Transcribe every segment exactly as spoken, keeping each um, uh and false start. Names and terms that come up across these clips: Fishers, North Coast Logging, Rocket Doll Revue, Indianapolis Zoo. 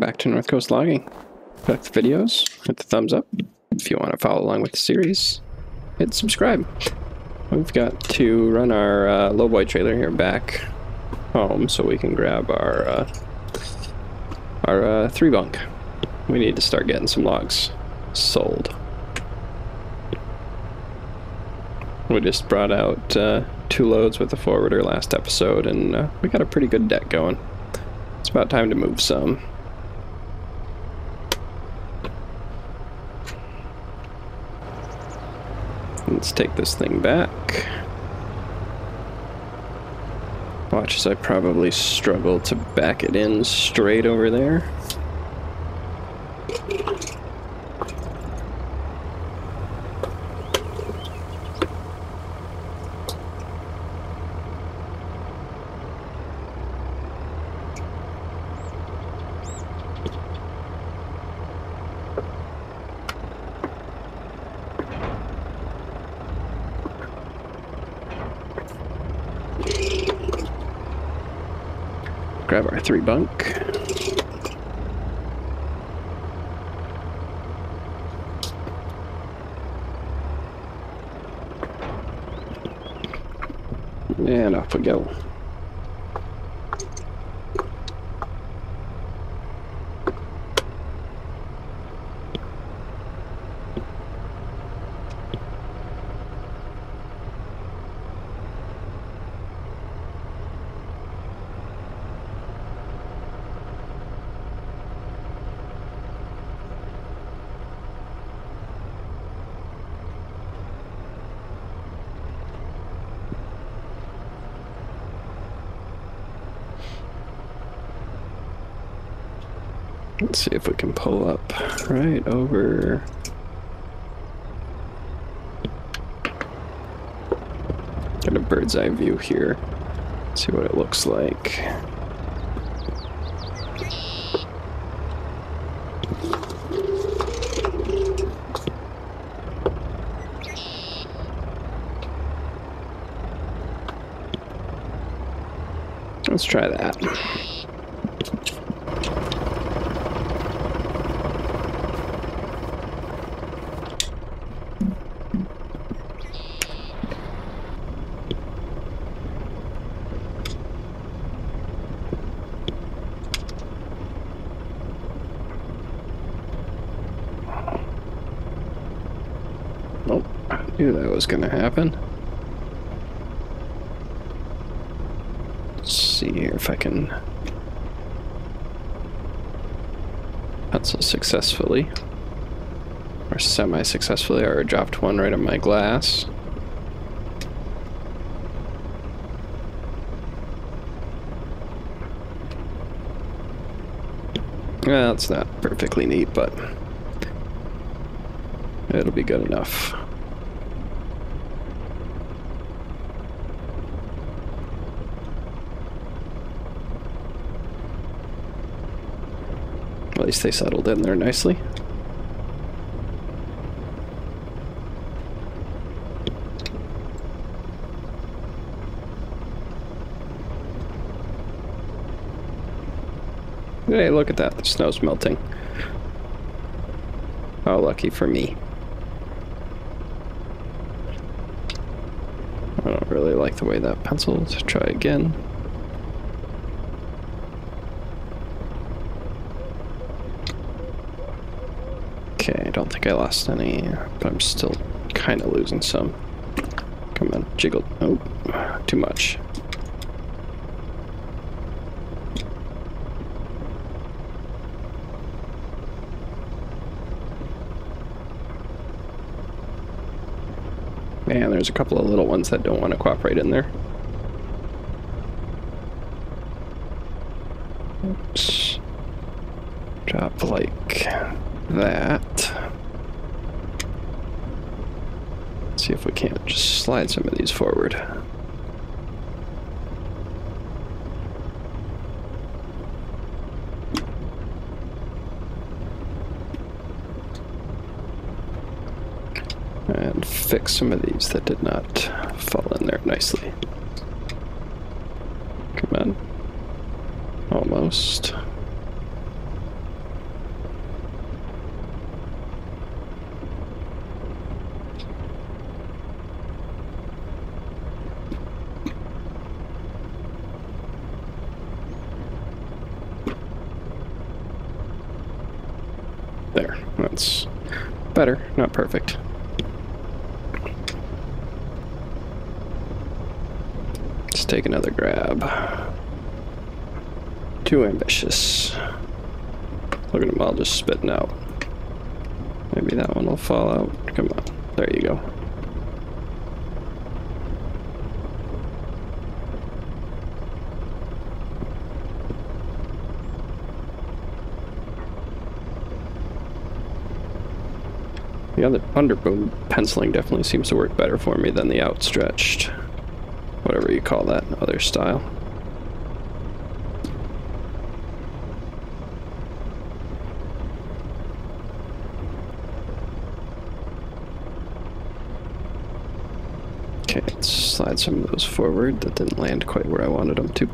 Welcome back to North Coast Logging. Like the videos, hit the thumbs up. If you want to follow along with the series, hit subscribe. We've got to run our uh, lowboy trailer here back home so we can grab our uh, our uh, three bunk. We need to start getting some logs sold. We just brought out uh, two loads with the forwarder last episode, and uh, we got a pretty good deck going. It's about time to move some. Let's take this thing back. Watch as I probably struggle to back it in straight over there. Grab our three bunk. And off we go. Let's see if we can pull up right over. Got a bird's eye view here. See what it looks like. Let's try that. Nope, I knew that was gonna happen. Let's see here if I can pencil successfully, or semi-successfully. I already dropped one right on my glass. Well, it's not perfectly neat, but it'll be good enough. At least they settled in there nicely. Hey, look at that. The snow's melting. How lucky for me. I don't really like the way that penciled. Try again. Okay, I don't think I lost any, but I'm still kind of losing some. Come on, jiggle. Nope, too much. Man, there's a couple of little ones that don't want to cooperate in there. Oops. Drop like that. Let's see if we can't just slide some of these forward. And fix some of these that did not fall in there nicely. Come on. Almost. That's better, not perfect. Let's take another grab. Too ambitious. Look at them all just spitting out. Maybe that one will fall out. Come on. There you go. The other underbone penciling definitely seems to work better for me than the outstretched, whatever you call that other style. Okay, let's slide some of those forward. That didn't land quite where I wanted them to.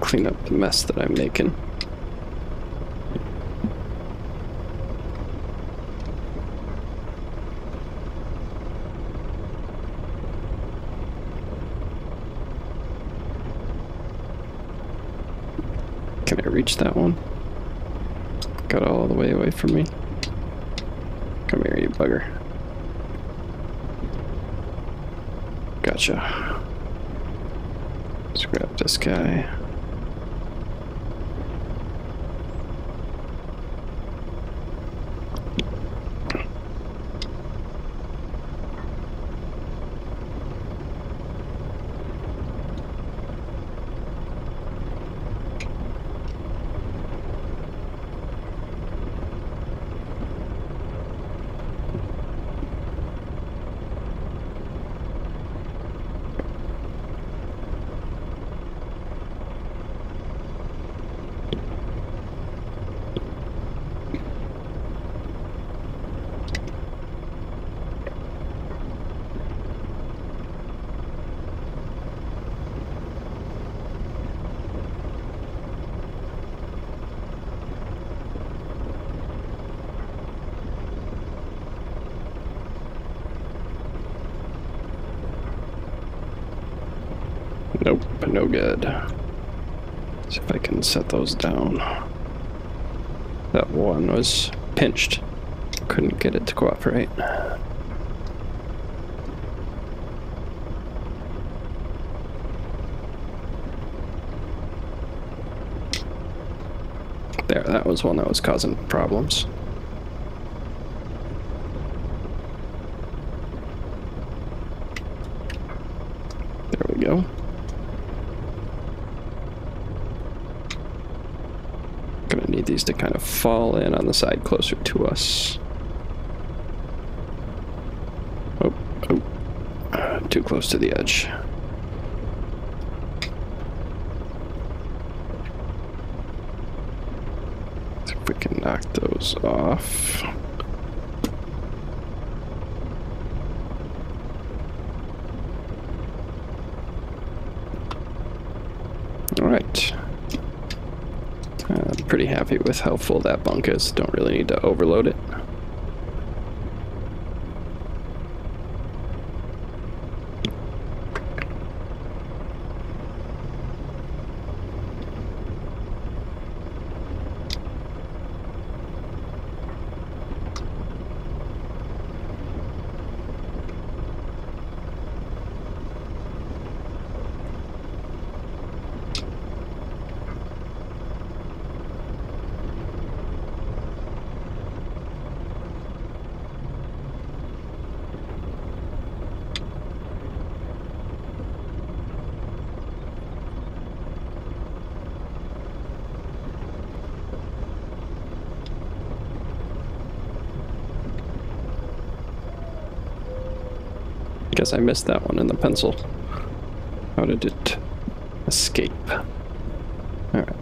Clean up the mess that I'm making. Can I reach that one? Got all the way away from me. Come here, you bugger. Gotcha. Let's grab this guy. Nope, no good. See if I can set those down. That one was pinched. Couldn't get it to cooperate. There, that was one that was causing problems. There we go. These to kind of fall in on the side closer to us. Oh, oh, too close to the edge. See if we can knock those off. All right. I'm pretty happy with how full that bunk is. Don't really need to overload it. Guess I missed that one in the pencil. How did it escape? All right.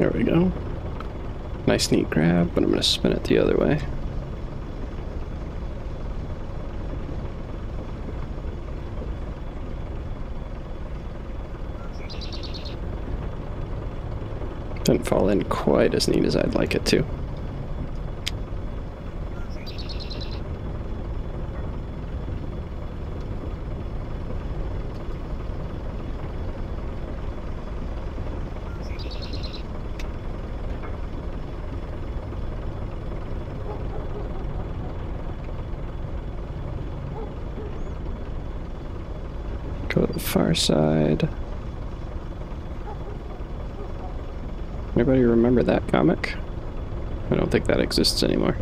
There we go. Nice neat grab, but I'm going to spin it the other way. Didn't fall in quite as neat as I'd like it to. Go to the far side. Anybody remember that comic? I don't think that exists anymore.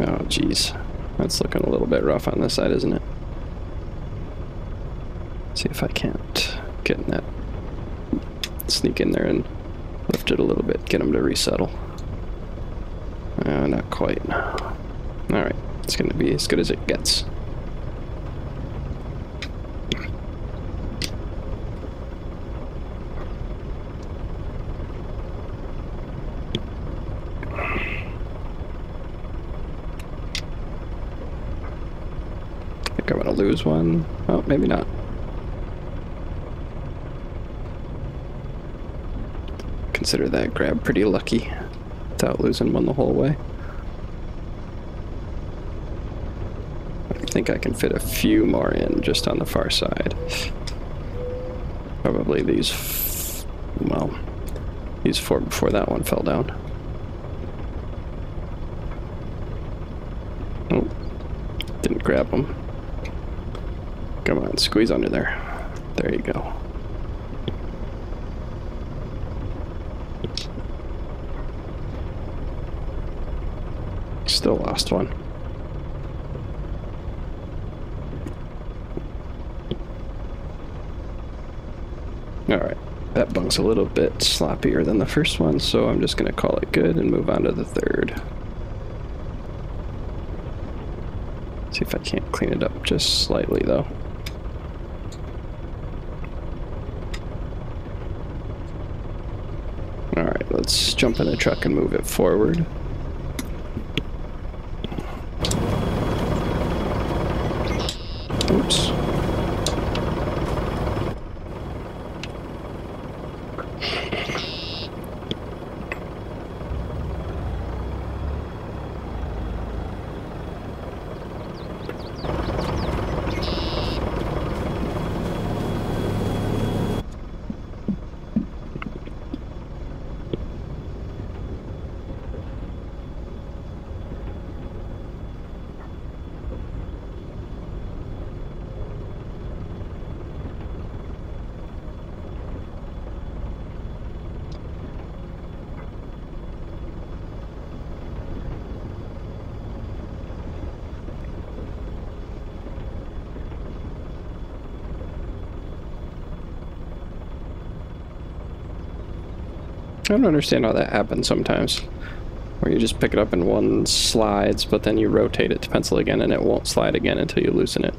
Oh, geez. That's looking a little bit rough on this side, isn't it? Let's see if I can't get in that. Sneak in there and lift it a little bit, get them to resettle. Uh, not quite. Alright, it's gonna be as good as it gets. I think I'm gonna lose one. Oh, maybe not. Consider that grab pretty lucky. Without losing one the whole way. I think I can fit a few more in just on the far side. Probably these, f well, these four before that one fell down. Oh, didn't grab them. Come on, squeeze under there. There you go. Still lost one. Alright, that bunk's a little bit sloppier than the first one, so I'm just going to call it good and move on to the third. See if I can't clean it up just slightly though. Alright, let's jump in the truck and move it forward. Oops. I don't understand how that happens sometimes, where you just pick it up and one slides, but then you rotate it to pencil again and it won't slide again until you loosen it.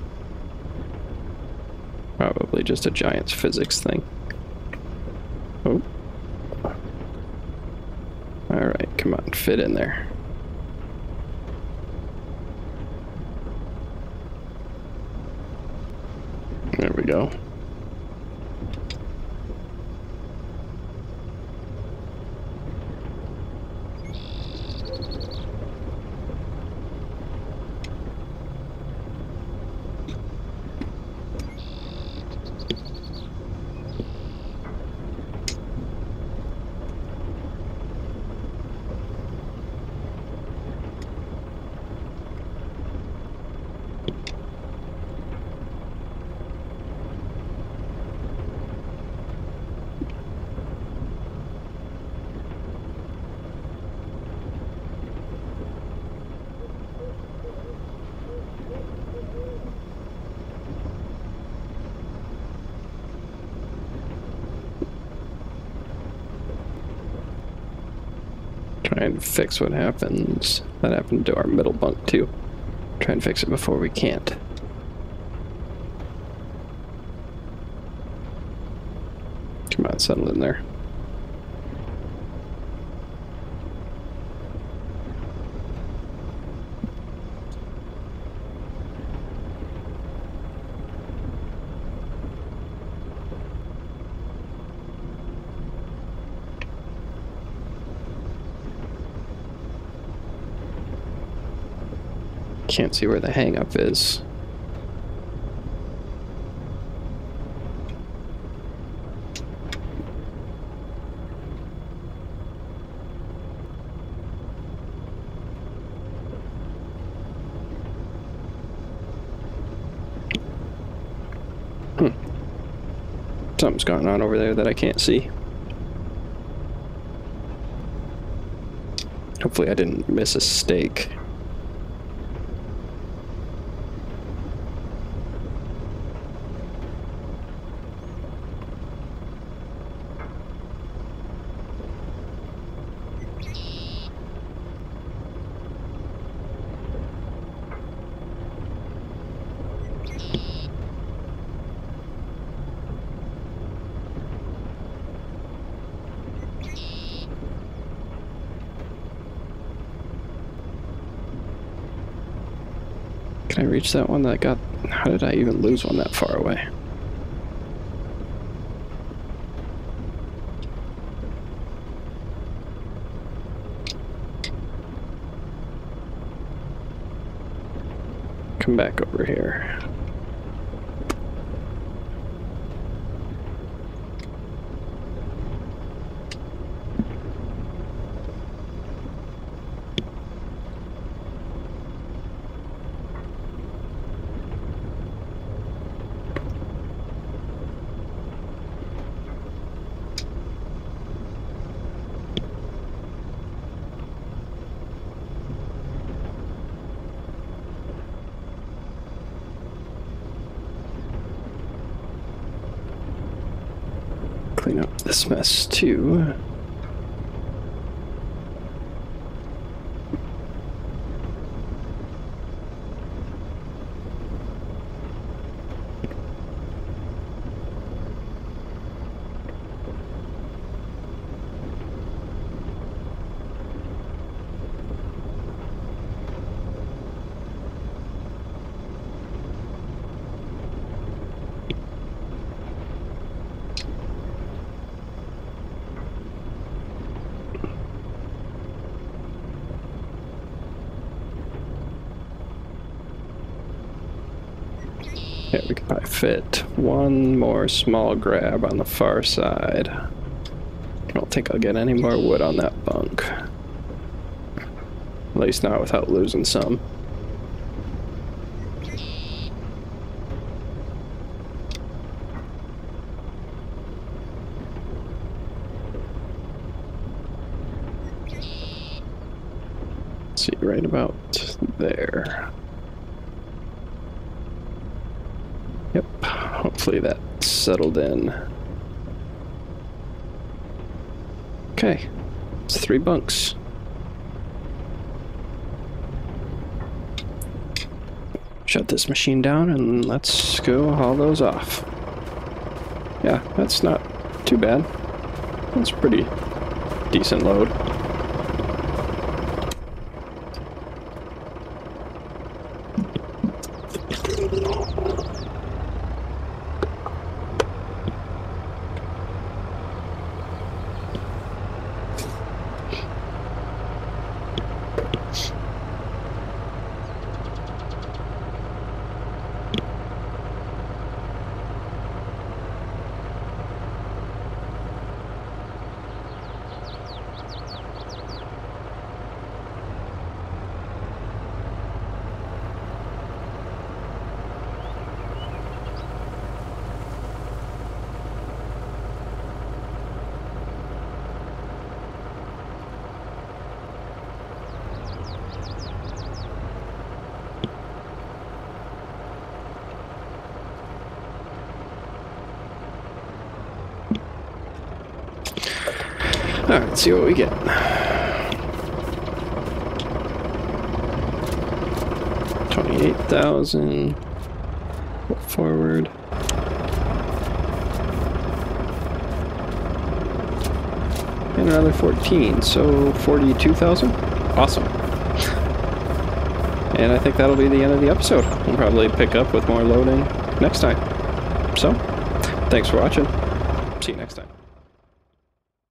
Probably just a giant physics thing. Oh. Alright, come on, fit in there. There we go. Try and fix what happens. That happened to our middle bunk too. Try and fix it before we can't. Come on, settle in there. Can't see where the hang-up is. Hmm. Something's going on over there that I can't see. Hopefully I didn't miss a stake. I reached that one that got... How did I even lose one that far away? Come back over here. Clean up this mess too. Yeah, we could probably fit one more small grab on the far side. I don't think I'll get any more wood on that bunk. At least not without losing some. Let's see, right about there. Yep, hopefully that settled in. Okay, it's three bunks. Shut this machine down and let's go haul those off. Yeah, that's not too bad. That's a pretty decent load. Alright, let's see what we get. eight thousand forward. And another fourteen, so forty-two thousand? Awesome. And I think that'll be the end of the episode. We'll probably pick up with more loading next time. So, thanks for watching. See you next time.